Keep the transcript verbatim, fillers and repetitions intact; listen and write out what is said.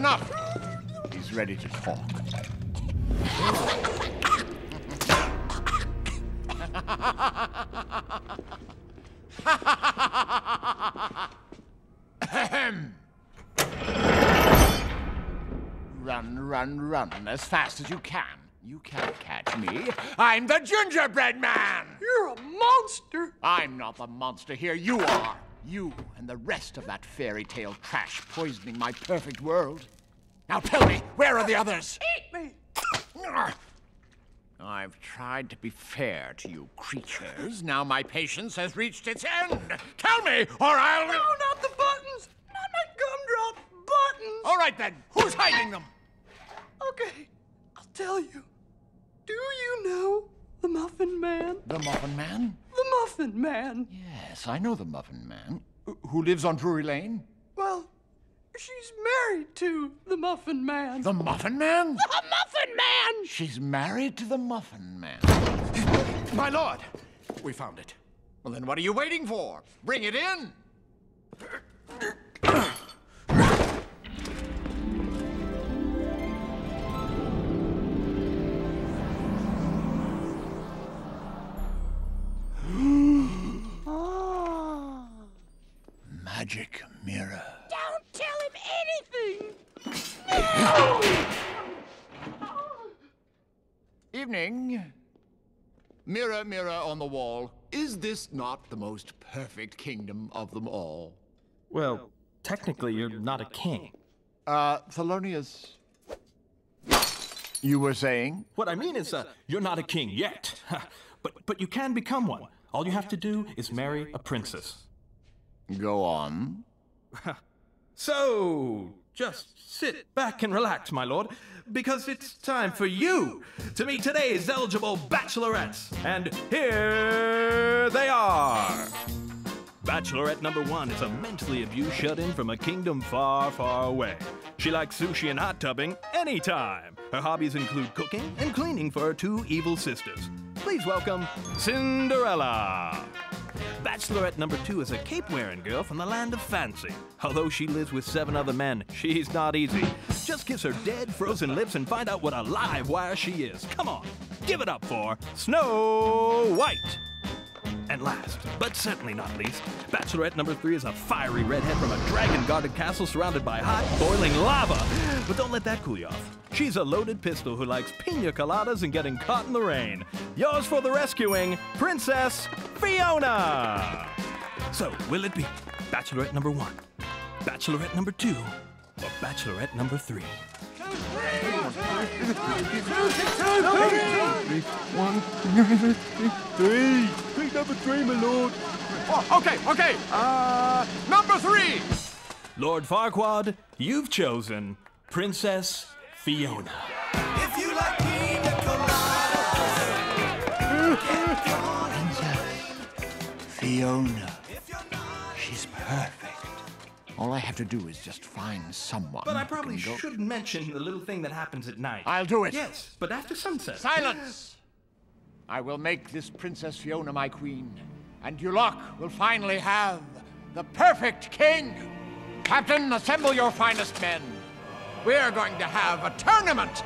enough. He's ready to talk. Run, run, run as fast as you can. You can't catch me. I'm the gingerbread man! You're a monster! I'm not the monster here, you are! You and the rest of that fairy tale trash poisoning my perfect world. Now tell me, where are the others? Eat me! I've tried to be fair to you creatures. Now my patience has reached its end. Tell me, or I'll... No, not the buttons! Not my gumdrop buttons! All right then, who's hiding them? Okay, I'll tell you. Do you know the Muffin Man? The Muffin Man? The Muffin Man. Yes, I know the Muffin Man. Who lives on Drury Lane? Well, she's married to the Muffin Man. The Muffin Man? The Muffin Man! She's married to the Muffin Man. My lord, we found it. Well, then what are you waiting for? Bring it in. Magic mirror. Don't tell him anything! No! Evening. Mirror, mirror on the wall, is this not the most perfect kingdom of them all? Well, technically you're not a king. Uh, Thelonious, you were saying? What I mean is, uh, you're not a king yet. but, but you can become one. All you have to do is marry a princess. Go on. So, just sit back and relax, my lord, because it's time for you to meet today's eligible bachelorettes. And here they are. Bachelorette number one is a mentally abused shut-in from a kingdom far, far away. She likes sushi and hot tubbing anytime. Her hobbies include cooking and cleaning for her two evil sisters. Please welcome Cinderella. Bachelorette number two is a cape-wearing girl from the land of fancy. Although she lives with seven other men, she's not easy. Just kiss her dead, frozen lips and find out what a live wire she is. Come on, give it up for Snow White. And last, but certainly not least, Bachelorette number three is a fiery redhead from a dragon-guarded castle surrounded by hot, boiling lava. But don't let that cool you off. She's a loaded pistol who likes pina coladas and getting caught in the rain. Yours for the rescuing, Princess Fiona! So, will it be Bachelorette number one, Bachelorette number two, or Bachelorette number three? One, two, three. Pick up a three, my lord. Oh, okay, okay. Uh, number three. Lord Farquaad, you've chosen Princess Fiona. If you like pina coladas, Princess Fiona. She's perfect. All I have to do is just find someone. But I probably shouldn't mention the little thing that happens at night. I'll do it. Yes, but after sunset. Silence! I will make this Princess Fiona my queen, and Duloc will finally have the perfect king. Captain, assemble your finest men. We're going to have a tournament.